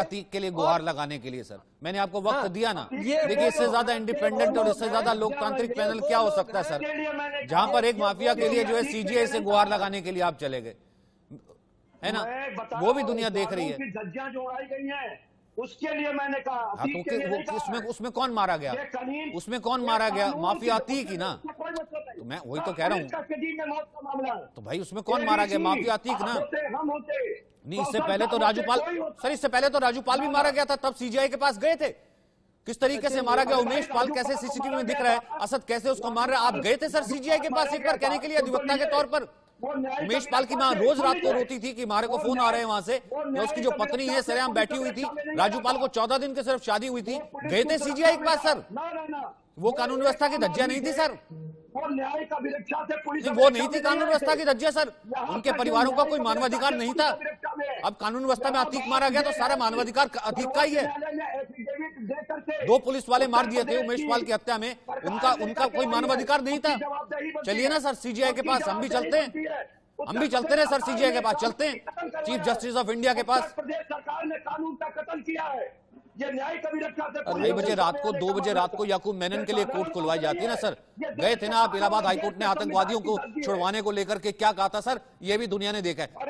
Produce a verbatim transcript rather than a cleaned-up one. अतीक के लिए गुहार लगाने के लिए। सर मैंने आपको वक्त दिया ना, देखिए इससे ज्यादा इंडिपेंडेंट और इससे ज्यादा लोकतांत्रिक पैनल क्या हो सकता है सर, जहां पर एक माफिया के लिए जो है सीजीआई से गुहार लगाने के लिए आप चले गए, है ना, वो भी दुनिया देख रही है। धज्जियां जोड़ाई गई हैं उसके लिए मैंने कहा, तो उसमें उसमें कौन मारा गया, उसमें कौन मारा गया, माफिया अतीक ही ना, तो मैं वही तो कह रहा हूँ, तो भाई उसमें कौन मारा गया, माफिया अतीक ना। नहीं, इससे पहले तो राजूपाल सर, इससे पहले तो राजूपाल भी मारा गया था, तब सीजीआई के पास गए थे, किस तरीके से मारा गया, उमेश पाल कैसे सीसीटीवी में दिख रहा है, असद कैसे उसको मार रहा है, आप गए थे सर सीजीआई के पास एक बार कहने के लिए अधिवक्ता के तौर पर। उमेश पाल की मां रोज रात को रोती थी कि मारे को फोन आ रहे हैं वहां से, या उसकी जो पत्नी है सरेआम बैठी हुई थी, राजूपाल को चौदह दिन के सिर्फ शादी हुई थी, गए थे सीजीआई के पास सर, वो कानून व्यवस्था की धज्जियां नहीं थी सर, वो न्याय का विरक्षा थे, पुलिस वो नहीं थी कानून व्यवस्था की धज्जियां सर, उनके परिवारों का कोई मानवाधिकार नहीं था। अब कानून व्यवस्था में अतीक मारा गया तो सारा मानवाधिकार अतीक का ही है, दो पुलिस वाले मार दिए थे उमेश पाल की हत्या में, उनका उनका कोई मानवाधिकार नहीं था। चलिए ना सर सीजीआई के पास, हम भी चलते हैं, हम भी चलते रहे सर सीजीआई के पास, चलते हैं चीफ जस्टिस ऑफ इंडिया के पास। प्रदेश सरकार ने कानून का कत्ल किया है, ढाई बजे रात को, दो बजे रात को याकूब मेनन के लिए कोर्ट खुलवाई जाती है ना सर, गए थे ना आप, इलाहाबाद हाईकोर्ट ने आतंकवादियों को छुड़वाने को लेकर के क्या कहा था सर, यह भी दुनिया ने देखा है।